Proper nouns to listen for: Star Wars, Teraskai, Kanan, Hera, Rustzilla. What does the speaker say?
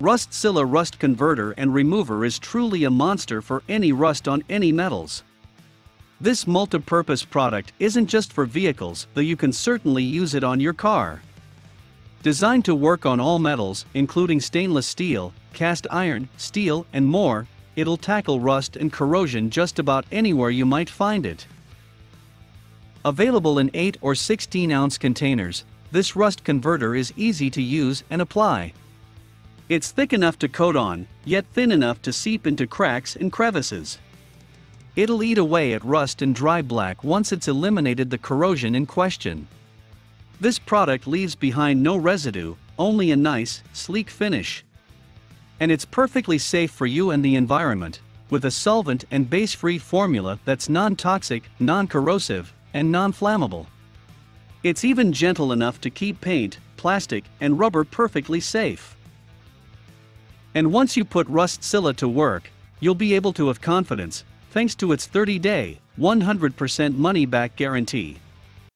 Rustzilla rust converter and remover is truly a monster for any rust on any metals. This multi-purpose product isn't just for vehicles, though you can certainly use it on your car. Designed to work on all metals, including stainless steel, cast iron, steel, and more, it'll tackle rust and corrosion just about anywhere you might find it. Available in 8 or 16-ounce containers, this rust converter is easy to use and apply. It's thick enough to coat on, yet thin enough to seep into cracks and crevices. It'll eat away at rust and dry black once it's eliminated the corrosion in question. This product leaves behind no residue, only a nice, sleek finish. And it's perfectly safe for you and the environment, with a solvent and base-free formula that's non-toxic, non-corrosive, and non-flammable. It's even gentle enough to keep paint, plastic, and rubber perfectly safe. And once you put Rustzilla to work, you'll be able to have confidence, thanks to its 30-day, 100% money-back guarantee.